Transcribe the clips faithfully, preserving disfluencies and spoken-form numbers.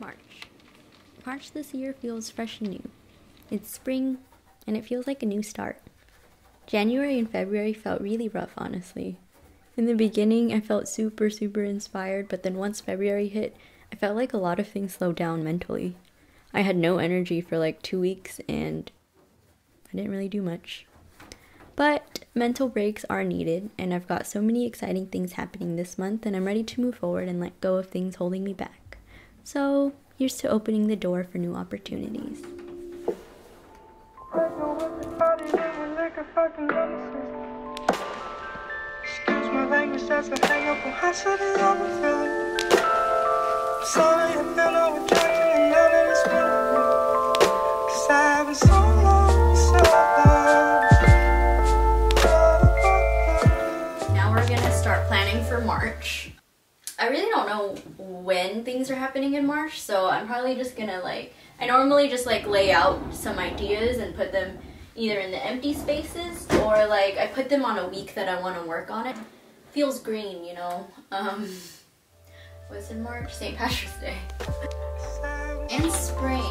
March. March this year feels fresh and new. It's spring, and it feels like a new start. January and February felt really rough, honestly. In the beginning, I felt super, super inspired, but then once February hit, I felt like a lot of things slowed down mentally. I had no energy for like two weeks, and I didn't really do much. But mental breaks are needed, and I've got so many exciting things happening this month, and I'm ready to move forward and let go of things holding me back. So here's to opening the door for new opportunities. Excuse my language, that's a hang up on how should I love a feeling. Sorry, I feel no attraction and none of this feeling. Cause I haven't so long, so long. Now we're gonna start planning for March. I really don't know when things are happening in March, so I'm probably just gonna like, I normally just like lay out some ideas and put them either in the empty spaces or like I put them on a week that I want to work on it. Feels green, you know. Um, what's in March? Saint Patrick's Day. And spring.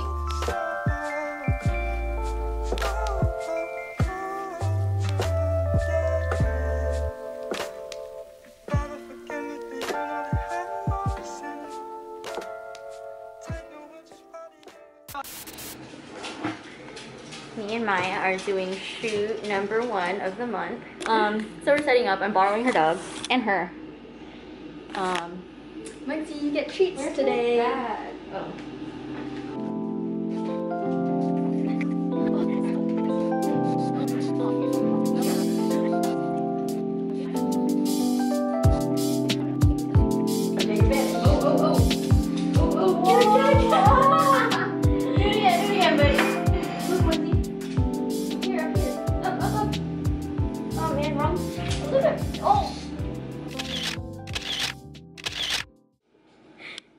Me and Maya are doing shoot number one of the month. Um, so we're setting up. I'm borrowing her dog and her. Um, Maxie, you get treats Where's today. Oh.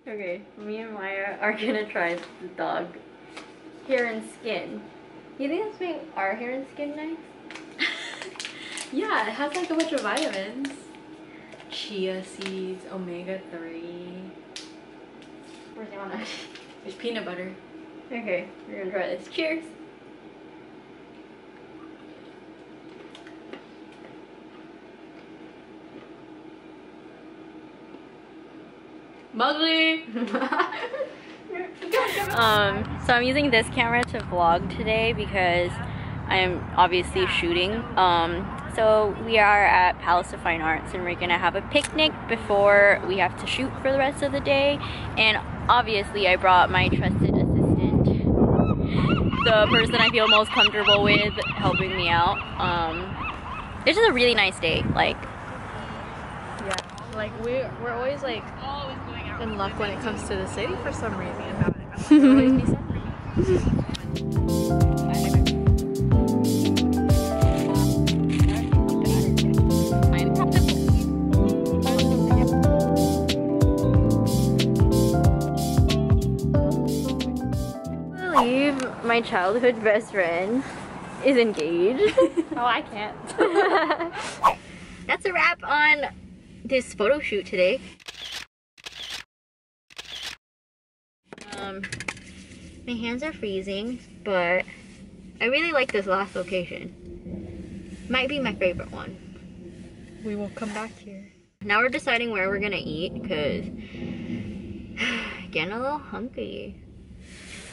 Okay, me and Maya are gonna try the dog hair and skin. You think that's making our hair and skin nice? Yeah, it has like a bunch of vitamins. Chia seeds, omega three. Where's the one? There's peanut butter. Okay, we're gonna try this. Cheers! Mugly! um, so I'm using this camera to vlog today because I'm obviously shooting. Um, so we are at Palace of Fine Arts and we're gonna have a picnic before we have to shoot for the rest of the day. And obviously I brought my trusted assistant, the person I feel most comfortable with helping me out. Um, this is a really nice day. Like, yeah, like we're, we're always like, in luck when it comes to the city for some reason. I believe my childhood best friend is engaged. Oh, I can't. That's a wrap on this photo shoot today. Um, my hands are freezing, but I really like this last location. Might be my favorite one. We will come back here. Now we're deciding where we're gonna eat because getting a little hungry.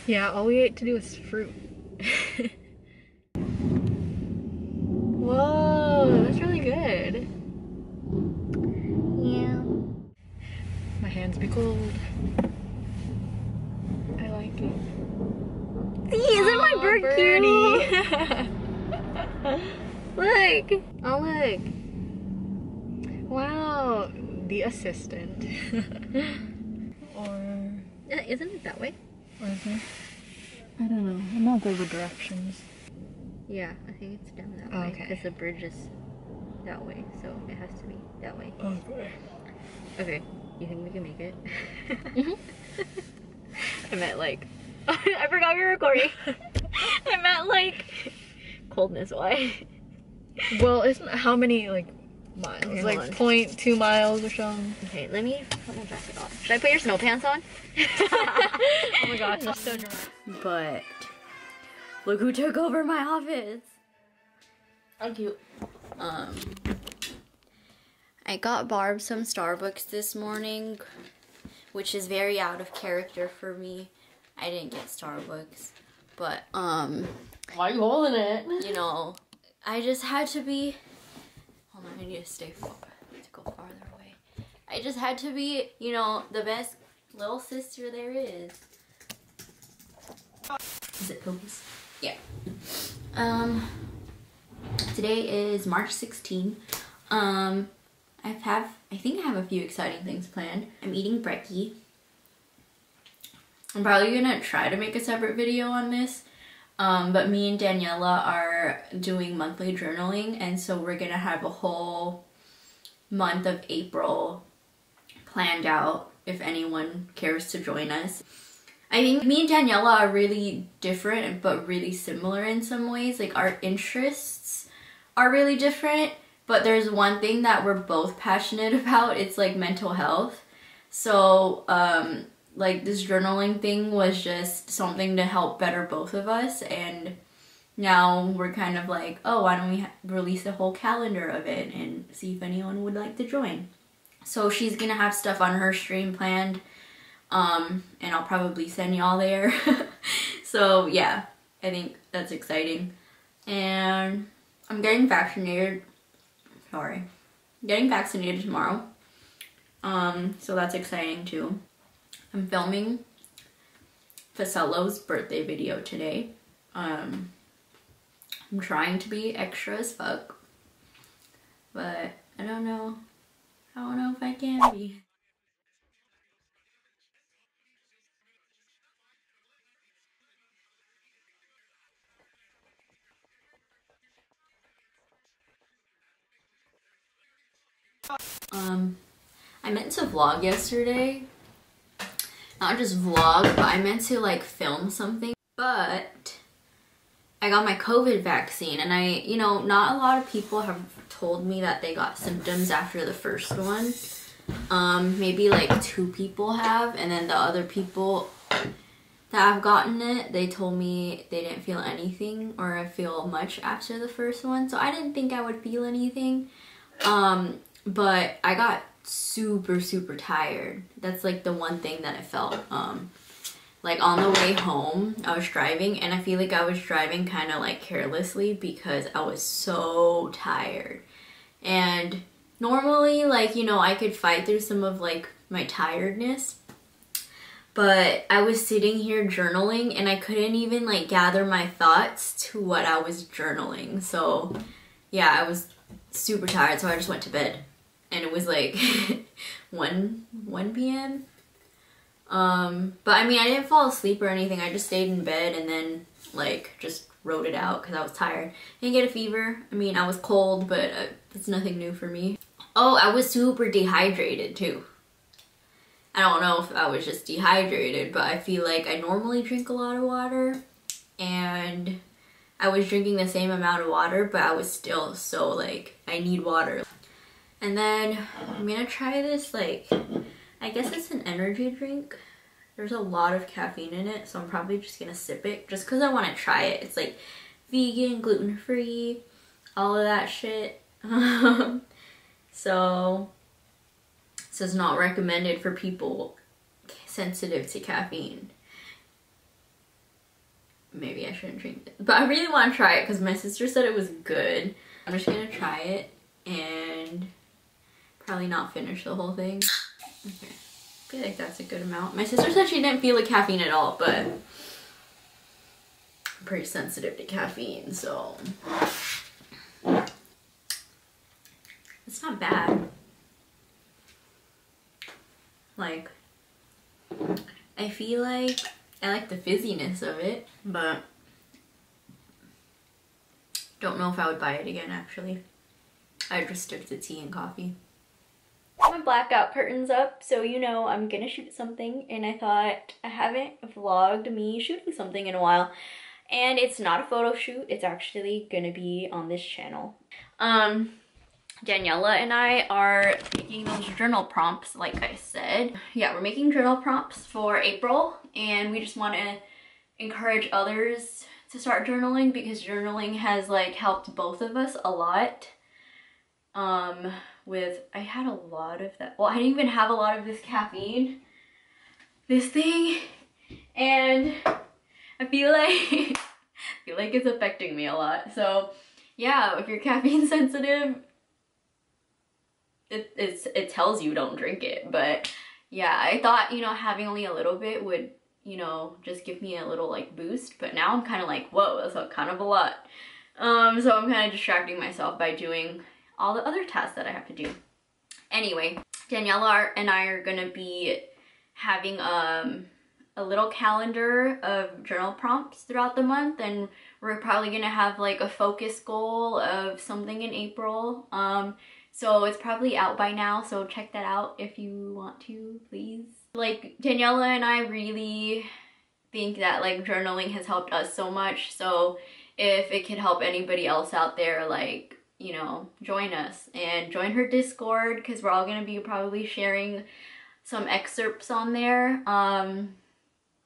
Yeah, all we ate to do was fruit. Whoa, that's really good. Yeah. My hands be cold. See, isn't oh, my bird, bird. cutie? Look! Oh, look. Wow, the assistant. Or... Isn't it that way? Or is it? I don't know. I'm not good with directions. Yeah, I think it's down that oh, way. Okay. Because the bridge is that way, so it has to be that way. Oh, boy. Okay, you think we can make it? Mm-hmm. I meant like, I forgot we were recording. I meant like, coldness, why? Well, isn't how many like miles. It's like zero point two miles or something. Okay, let me put my jacket on. Should I put your snow pants on? Oh my gosh, that's so dramatic. But look who took over my office. How cute. Um, I got Barb some Starbucks this morning, which is very out of character for me. I didn't get Starbucks, but um. Why are you holding it? You know, I just had to be. Hold on, I need to stay far, to go farther away. I just had to be, you know, the best little sister there is. Is it pills? Yeah. Um. Today is March sixteenth. Um, I have, I think I have a few exciting things planned. I'm eating brekkie. I'm probably gonna try to make a separate video on this, um, but me and Daniela are doing monthly journaling, and so we're gonna have a whole month of April planned out if anyone cares to join us. I think me and Daniela are really different but really similar in some ways. Like, our interests are really different, but there's one thing that we're both passionate about. It's like mental health. So um, like, this journaling thing was just something to help better both of us, and now we're kind of like, oh, why don't we release a whole calendar of it and see if anyone would like to join. So she's gonna have stuff on her stream planned. Um, and I'll probably send y'all there. So yeah, I think that's exciting. And I'm getting vaccinated. Sorry. I'm getting vaccinated tomorrow. Um, so that's exciting too. I'm filming Facello's birthday video today. Um, I'm trying to be extra as fuck, but I don't know. I don't know if I can be. Um, I meant to vlog yesterday, not just vlog, but I meant to like film something, but I got my COVID vaccine, and I, you know, not a lot of people have told me that they got symptoms after the first one. Um, maybe like two people have, and then the other people that have gotten it, they told me they didn't feel anything or feel much after the first one, so I didn't think I would feel anything. Um, but I got super, super tired. That's like the one thing that I felt. Um, like on the way home, I was driving, and I feel like I was driving kind of like carelessly because I was so tired. And normally, like, you know, I could fight through some of like my tiredness, but I was sitting here journaling, and I couldn't even like gather my thoughts to what I was journaling. So yeah, I was super tired, so I just went to bed, and it was like one p m um but I mean, I didn't fall asleep or anything. I just stayed in bed and then like just wrote it out because I was tired. Didn't get a fever. I mean, I was cold, but uh, it's nothing new for me. Oh, I was super dehydrated too. I don't know if I was just dehydrated, but I feel like I normally drink a lot of water, and I was drinking the same amount of water, but I was still so like, I need water. And then I'm gonna try this, like, I guess it's an energy drink. There's a lot of caffeine in it, so I'm probably just gonna sip it just because I want to try it. It's like vegan, gluten-free, all of that shit. So this is not recommended for people sensitive to caffeine. Maybe I shouldn't drink it, but I really want to try it because my sister said it was good. I'm just gonna try it and probably not finish the whole thing. Okay, I feel like that's a good amount. My sister said she didn't feel the caffeine at all, but I'm pretty sensitive to caffeine, so it's not bad. Like, I feel like I like the fizziness of it, but don't know if I would buy it again, actually. I just stick to tea and coffee. My blackout curtain's up, so you know I'm gonna shoot something, and I thought, I haven't vlogged me shooting something in a while, and it's not a photo shoot. It's actually gonna be on this channel. Um, Daniela and I are making those journal prompts, like I said. Yeah, we're making journal prompts for April, and we just want to encourage others to start journaling because journaling has like helped both of us a lot. Um, with, I had a lot of that. Well, I didn't even have a lot of this caffeine, this thing, and I feel like, I feel like it's affecting me a lot. So yeah, if you're caffeine sensitive, It, it's, it tells you don't drink it. But yeah, I thought, you know, having only a little bit would, you know, just give me a little like boost, but now I'm kind of like, whoa, that's a, kind of a lot. Um, so I'm kind of distracting myself by doing all the other tasks that I have to do. Anyway, Daniela and I are gonna be having um, a little calendar of journal prompts throughout the month, and we're probably gonna have like a focus goal of something in April. Um, So it's probably out by now, so check that out if you want to, please. Like, Daniela and I really think that like journaling has helped us so much, so if it could help anybody else out there, like, you know, join us and join her Discord, because we're all going to be probably sharing some excerpts on there. Um,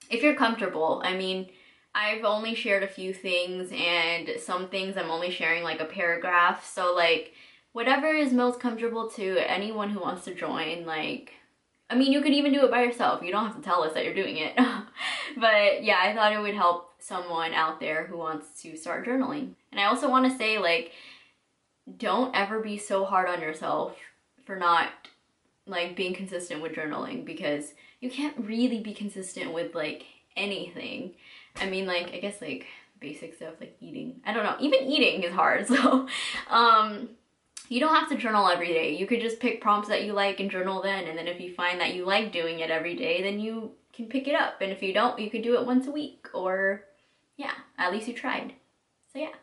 if you're comfortable, I mean, I've only shared a few things, and some things I'm only sharing like a paragraph, so like, whatever is most comfortable to anyone who wants to join. Like, I mean, you could even do it by yourself. You don't have to tell us that you're doing it. But yeah, I thought it would help someone out there who wants to start journaling. And I also want to say, like, don't ever be so hard on yourself for not, like, being consistent with journaling, because you can't really be consistent with, like, anything. I mean, like, I guess, like, basic stuff, like eating. I don't know. Even eating is hard, so, um... you don't have to journal every day. You could just pick prompts that you like and journal then, and then if you find that you like doing it every day, then you can pick it up. And if you don't, you could do it once a week, or yeah, at least you tried. So yeah.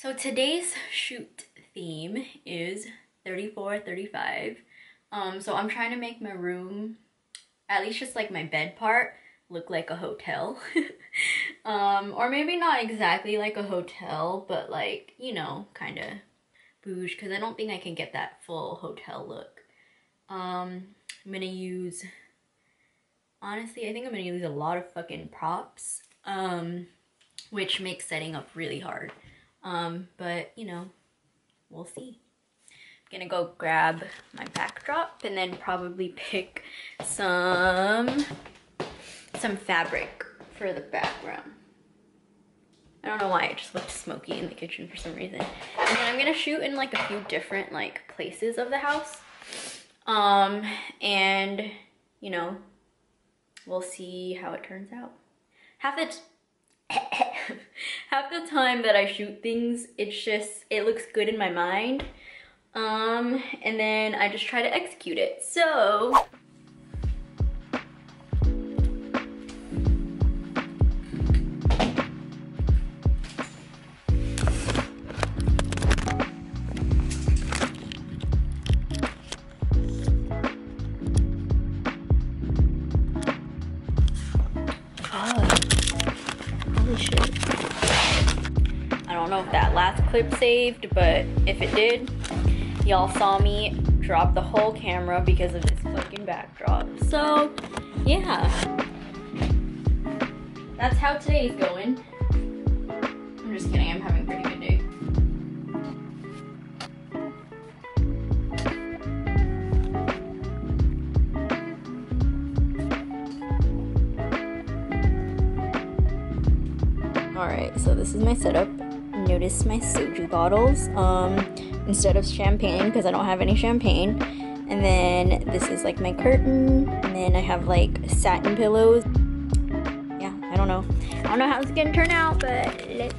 So today's shoot theme is thirty-four, thirty-five. Um, so I'm trying to make my room, at least just like my bed part, look like a hotel. um, or maybe not exactly like a hotel, but like, you know, kind of bougie, because I don't think I can get that full hotel look. Um, I'm gonna use, honestly, I think I'm gonna use a lot of fucking props, um, which makes setting up really hard. Um, but, you know, we'll see. I'm gonna go grab my backdrop and then probably pick some, some fabric for the background. I don't know why, it just looked smoky in the kitchen for some reason. And then I'm gonna shoot in, like, a few different, like, places of the house. Um, and, you know, we'll see how it turns out. Half the half the time that I shoot things, it's just, it looks good in my mind, um, and then I just try to execute it. So clip saved, but if it did, y'all saw me drop the whole camera because of this fucking backdrop. So yeah, that's how today's going. I'm just kidding, I'm having a pretty good day. Alright, so this is my setup. Notice my soju bottles, um, instead of champagne, because I don't have any champagne. And then this is like my curtain, and then I have like satin pillows. Yeah, I don't know. I don't know how it's gonna turn out, but let's,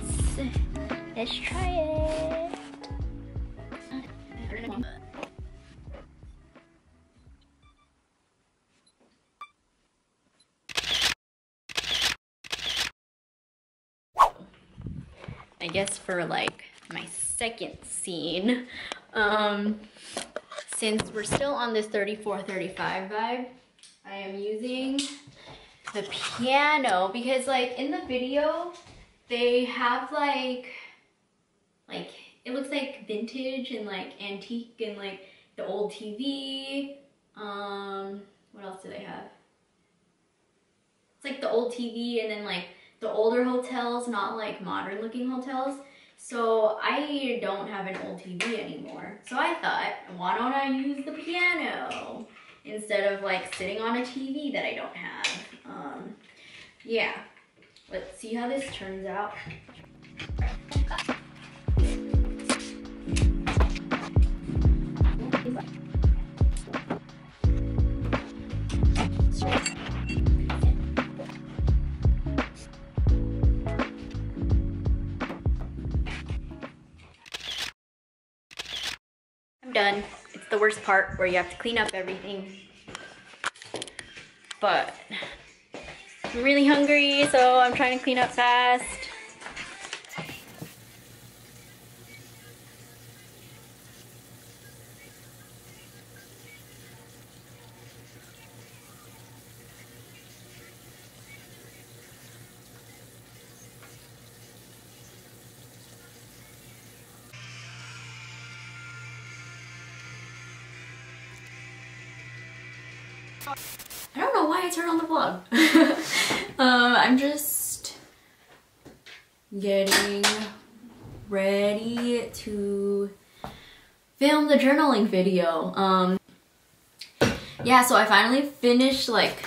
let's try it. I guess for like my second scene, um, since we're still on this thirty-four thirty-five vibe, I am using the piano because like in the video, they have like, like it looks like vintage and like antique and like the old T V. Um, what else do they have? It's like the old T V and then like the older hotels, not like modern looking hotels. So I don't have an old T V anymore. So I thought, why don't I use the piano instead of like sitting on a T V that I don't have? Um, yeah, let's see how this turns out. Done. It's the worst part where you have to clean up everything, but I'm really hungry, so I'm trying to clean up fast. I don't know why I turned on the vlog. um, I'm just getting ready to film the journaling video. Um, yeah, so I finally finished like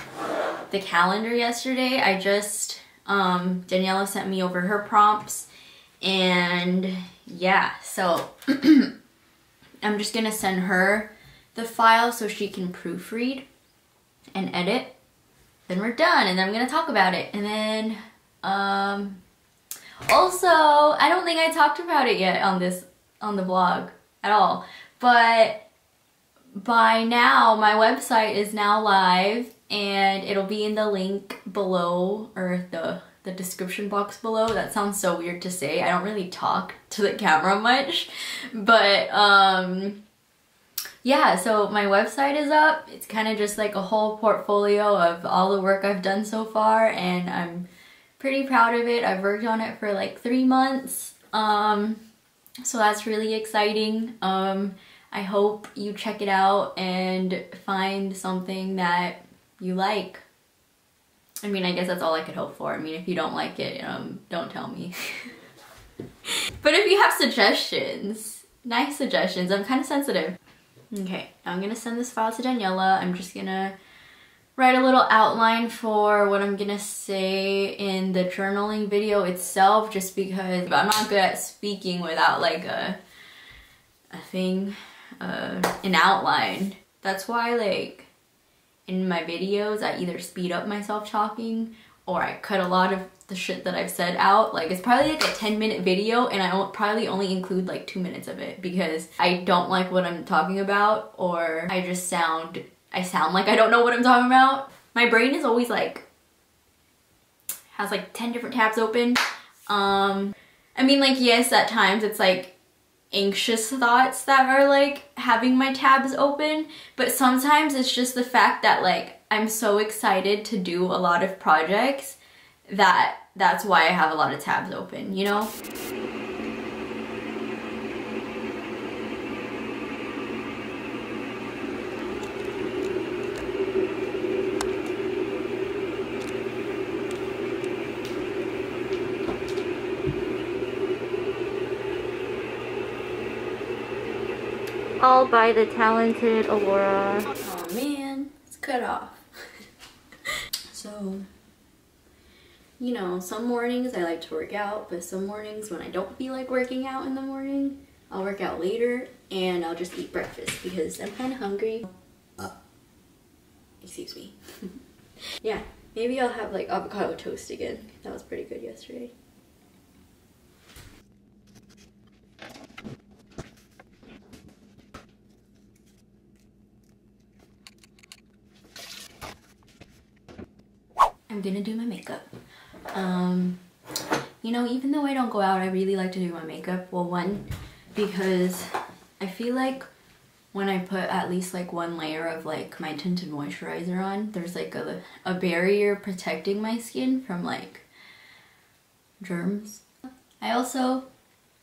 the calendar yesterday. I just, um, Daniela sent me over her prompts, and yeah, so I'm just gonna send her the file so she can proofread and edit, then we're done, and then I'm gonna talk about it. And then um also, I don't think I talked about it yet on this on the vlog at all, but by now my website is now live, and it'll be in the link below, or the the description box below. That sounds so weird to say. I don't really talk to the camera much, but um yeah, so my website is up. It's kind of just like a whole portfolio of all the work I've done so far, and I'm pretty proud of it. I've worked on it for like three months, um, so that's really exciting. Um, I hope you check it out and find something that you like. I mean, I guess that's all I could hope for. I mean, if you don't like it, um, don't tell me. But if you have suggestions, nice suggestions, I'm kind of sensitive. Okay, now I'm gonna send this file to Daniela. I'm just gonna write a little outline for what I'm gonna say in the journaling video itself, just because I'm not good at speaking without like a, a thing, uh, an outline. That's why like in my videos, I either speed up myself talking or I cut a lot of the shit that I've said out. Like, it's probably like a ten minute video, and I probably only include like two minutes of it because I don't like what I'm talking about, or I just sound, I sound like I don't know what I'm talking about. My brain is always like, has like ten different tabs open. Um, I mean, like, yes, at times it's like anxious thoughts that are like having my tabs open, but sometimes it's just the fact that like I'm so excited to do a lot of projects that that's why I have a lot of tabs open, you know? All by the talented Aurora. Oh man, it's cut off. So you know, some mornings I like to work out, but some mornings when I don't feel like working out in the morning, I'll work out later and I'll just eat breakfast because I'm kind of hungry. Uh, excuse me. Yeah, maybe I'll have like avocado toast again. That was pretty good yesterday. I'm gonna do my makeup. Um, you know, even though I don't go out, I really like to do my makeup. Well, one, because I feel like when I put at least like one layer of like my tinted moisturizer on, there's like a, a barrier protecting my skin from like germs. I also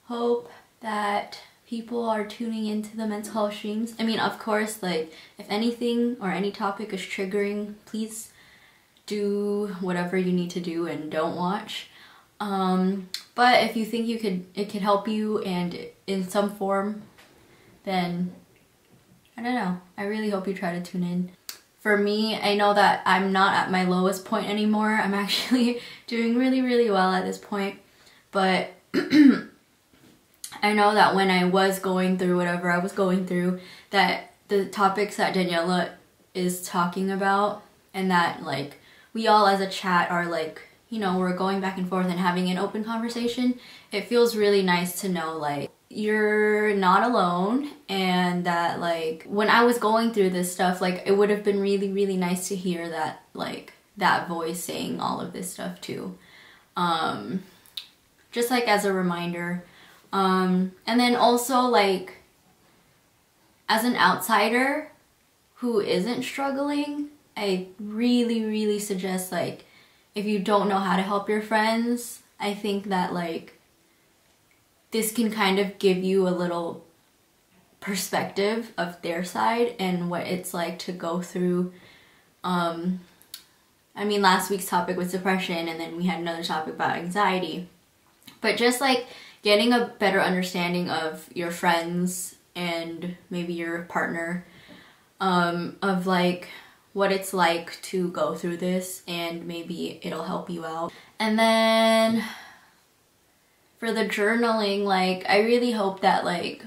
hope that people are tuning into the mental health streams. I mean, of course, like if anything or any topic is triggering, please do whatever you need to do and don't watch. Um, but if you think you could, it could help you and in some form, then I don't know. I really hope you try to tune in. For me, I know that I'm not at my lowest point anymore. I'm actually doing really, really well at this point. But I know that when I was going through whatever I was going through, that the topics that Daniela is talking about, and that like we all as a chat are like, you know, we're going back and forth and having an open conversation. It feels really nice to know like you're not alone, and that like when I was going through this stuff, like it would have been really, really nice to hear that like that voice saying all of this stuff too. Um, just like as a reminder. Um, and then also like as an outsider who isn't struggling, I really, really suggest like if you don't know how to help your friends, I think that like this can kind of give you a little perspective of their side and what it's like to go through. Um, I mean, last week's topic was depression, and then we had another topic about anxiety. But just like getting a better understanding of your friends and maybe your partner, um, of like what it's like to go through this, and maybe it'll help you out. And then for the journaling, like I really hope that like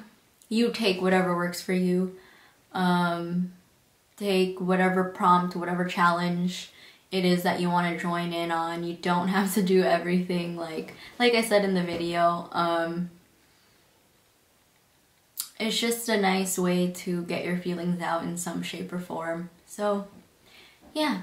you take whatever works for you. Um, take whatever prompt, whatever challenge it is that you want to join in on. You don't have to do everything like like I said in the video. Um, it's just a nice way to get your feelings out in some shape or form. So, yeah.